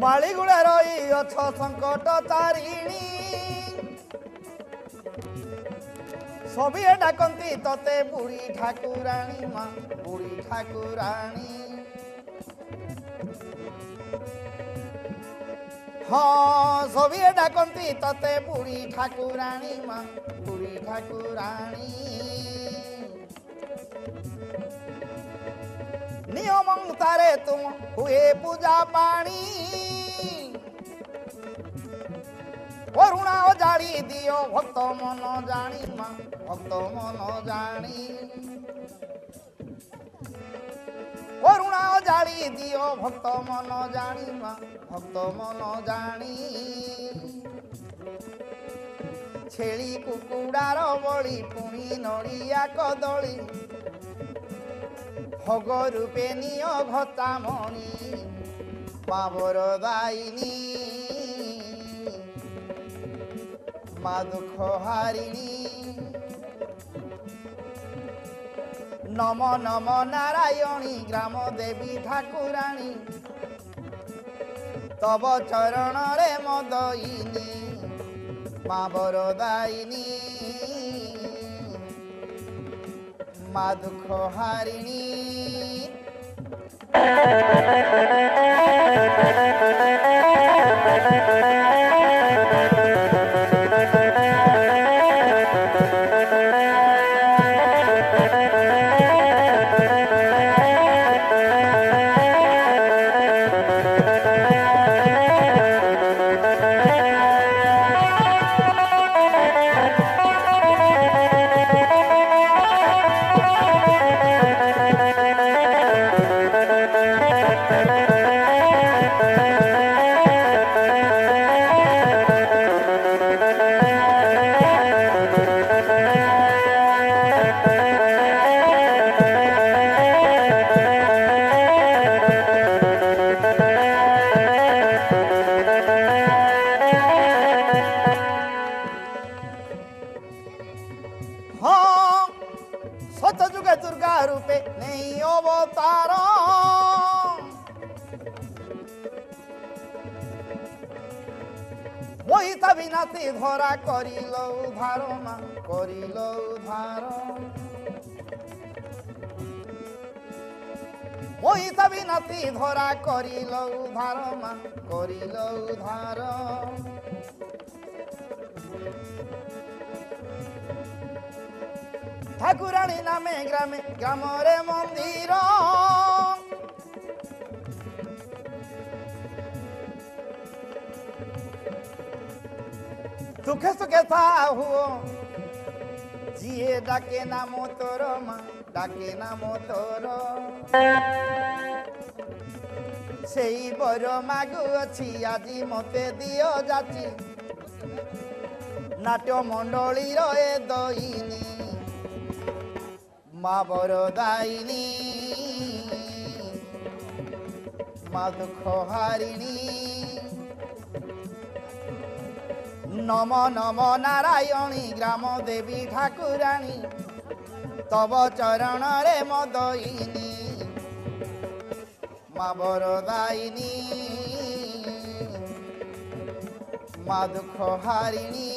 मालीगुड़ा रही अछ संकट तारिणी सभी डाकती तोते बुढ़ी ठाकुराणी माँ बुढ़ी ठाकुराणी। हाँ सभी डाकती तोते बुढ़ी ठाकुराणी माँ बुढ़ी ठाकुराणी। नियम तारे तुम हुए पूजा पाणी करुणा जाड़ी दियो भक्त मन जानी माँ भक्त मन जानी करुणा जाड़ी दियो भक्त मन जानी माँ भक्त मन जानी। छेली कुकुड़ार बड़ी पुणी नड़िया कदली भोग रूपे नियो भत्ता मणि पावर दायिनी मा दुख हारिणी। नम नम नारायणी ग्राम देवी ठाकुराणी तब चरण रे मदईनी पावर दायिनी मा दुख हारिणी। धरा करिलो उधार माँ करिलो उधार मोहिता विनती धरा करिलो उधार माँ करिलो उधार। ठाकुराणी नामे ग्रामे ग्रामरे मंदिर सुखे सुखे था हुओ जिए डाके नाम तोर माँ डाके नाम तोर से बर मागु अच्छी आज मते दियो जाची नाट्य मंडली रे दईनी माँ बर दायिनी माँ दुख हारिणी। नम नम नारायणी ग्राम देवी ठाकुराणी तब चरण रे मदईनी माँ बरदायिनी माँ दुख हारिणी।